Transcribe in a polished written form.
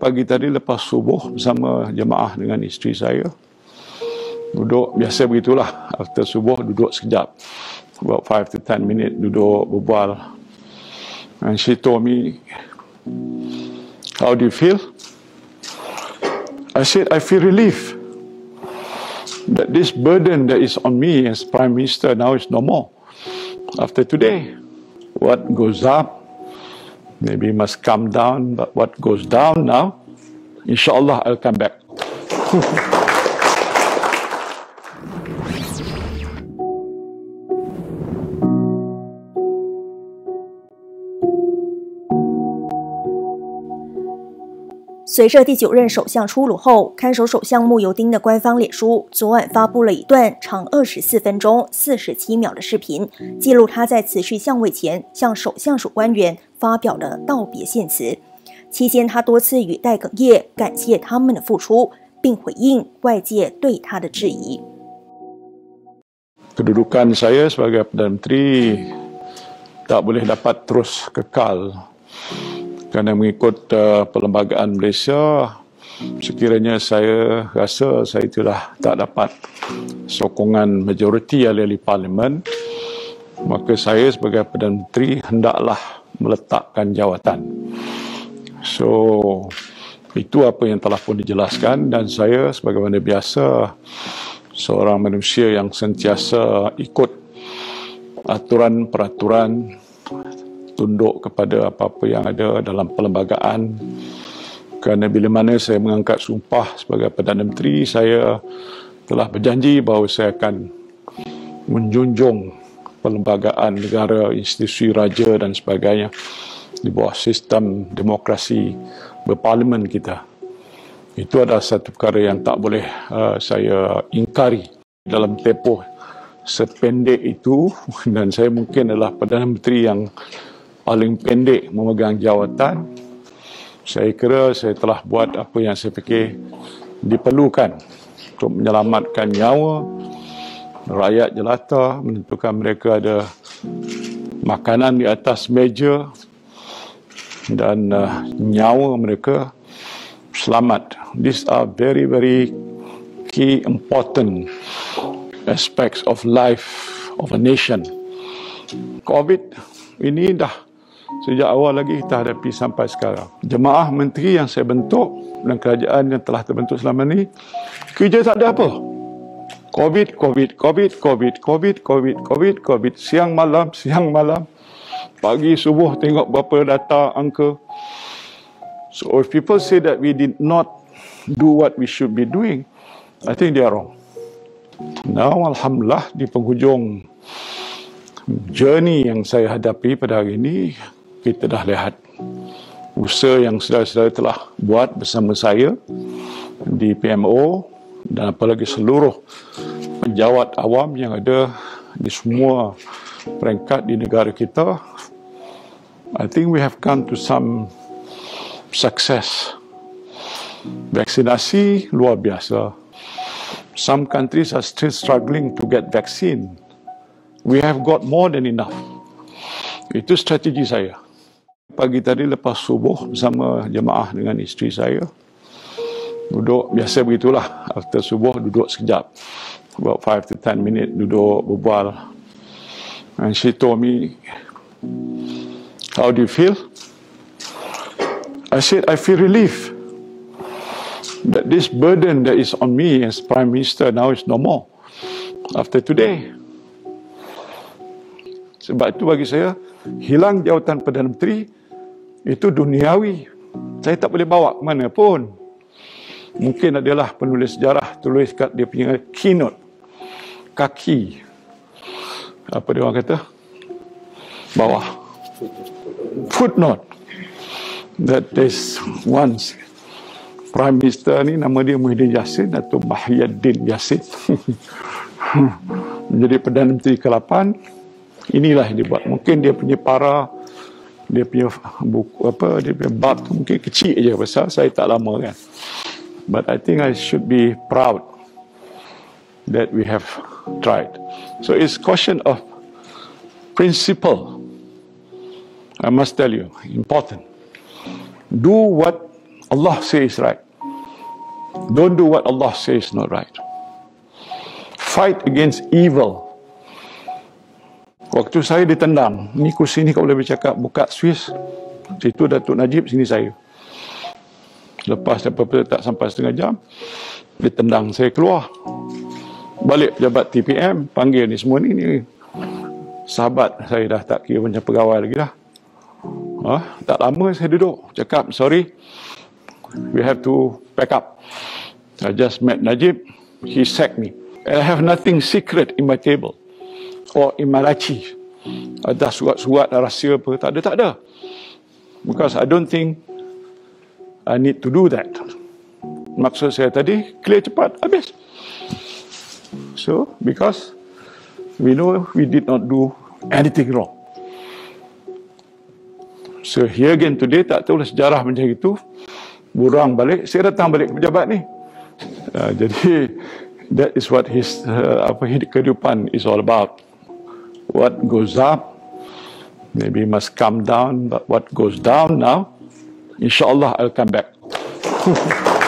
Pagi tadi lepas subuh bersama jemaah dengan isteri saya. Duduk, biasa begitulah. After subuh duduk sekejap. About 5 to 10 minit duduk, berbual. And she told me, "How do you feel?" I said, "I feel relief that this burden that is on me as Prime Minister now is no more. After today, what goes up, maybe must come down, but what goes down now, insyaAllah I'll come back."随着第9任首相出炉后，看守首相慕尤丁的官方脸书昨晚发布了一段长24分钟47秒的视频，记录他在辞去相位前向首相署官员发表的道别献词。期间，他多次语带哽咽，感谢他们的付出，并回应外界对他的质疑。Kedudukan saya sebagai Perdana Menteri tak boleh dapat terus kekal. Kerana mengikut Perlembagaan Malaysia, sekiranya saya rasa saya telah tak dapat sokongan majoriti ahli-ahli parlimen, maka saya sebagai Perdana Menteri hendaklah meletakkan jawatan. So, itu apa yang telah pun dijelaskan, dan saya sebagaimana biasa seorang manusia yang sentiasa ikut aturan-peraturan, tunduk kepada apa-apa yang ada dalam perlembagaan. Kerana bila mana saya mengangkat sumpah sebagai Perdana Menteri, saya telah berjanji bahawa saya akan menjunjung perlembagaan negara, institusi raja dan sebagainya di bawah sistem demokrasi berparlimen kita. Itu adalah satu perkara yang tak boleh saya ingkari. Dalam tempoh sependek itu, dan saya mungkin adalah Perdana Menteri yang paling pendek memegang jawatan, saya kira saya telah buat apa yang saya fikir diperlukan untuk menyelamatkan nyawa rakyat jelata, menentukan mereka ada makanan di atas meja dan nyawa mereka selamat. These are very, very key important aspects of life of a nation. COVID ini dah sejak awal lagi kita hadapi sampai sekarang. Jemaah menteri yang saya bentuk dan kerajaan yang telah terbentuk selama ini, kerja tak ada apa. COVID, COVID, COVID, COVID, COVID, COVID, COVID, COVID. Siang malam, siang malam. Pagi subuh tengok berapa data angka. So if people say that we did not do what we should be doing, I think they are wrong. Now, alhamdulillah, di penghujung journey yang saya hadapi pada hari ini, kita dah lihat usaha yang saudara-saudara telah buat bersama saya di PMO dan apalagi seluruh penjawat awam yang ada di semua peringkat di negara kita. I think we have come to some success. Vaksinasi luar biasa. Some countries are still struggling to get vaccine. We have got more than enough. Itu strategi saya. Pagi tadi lepas subuh bersama jemaah dengan isteri saya. Duduk, biasa begitulah. After subuh duduk sekejap. About 5 to 10 minit duduk, berbual. And she told me, "How do you feel?" I said, "I feel relief that this burden that is on me as Prime Minister now is no more. After today." Sebab itu bagi saya, hilang jawatan Perdana Menteri itu duniawi. Saya tak boleh bawa ke mana pun. Mungkin adalah penulis sejarah tulis kat dia punya keynote. Kaki. Apa dia orang kata? Bawah. Footnote. That is once Prime Minister ni nama dia Muhyiddin Yassin atau Muhyiddin Yassin. Menjadi Perdana Menteri ke-8. Inilah yang dia buat. Mungkin dia punya para, dia punya buku apa, dia punya bab tu mungkin kecil je pasal saya tak lama kan. But I think I should be proud that we have tried. So it's question of principle. I must tell you, important. Do what Allah says right. Don't do what Allah says not right. Fight against evil. Waktu saya ditendang, ni kursi ni kau boleh bercakap, buka Swiss, situ Datuk Najib, sini saya. Lepas daripada tak sampai setengah jam, ditendang saya keluar. Balik jabat TPM, panggil ni semua ni, ni. Sahabat saya dah tak kira macam pegawai lagi dah. Ha? Tak lama saya duduk, cakap, sorry, we have to pack up. I just met Najib, he sacked me. I have nothing secret in my table. Or in Malachi, ada surat-surat rahsia apa, tak ada, tak ada. Because I don't think I need to do that. Maksud saya tadi, clear cepat, habis. So, because we know we did not do anything wrong. So, here again today, tak tahu sejarah macam itu. Burang balik, saya datang balik pejabat ni. Jadi, that is what his kehidupan is all about. What goes up, maybe must come down, but what goes down now, inshallah I'll come back.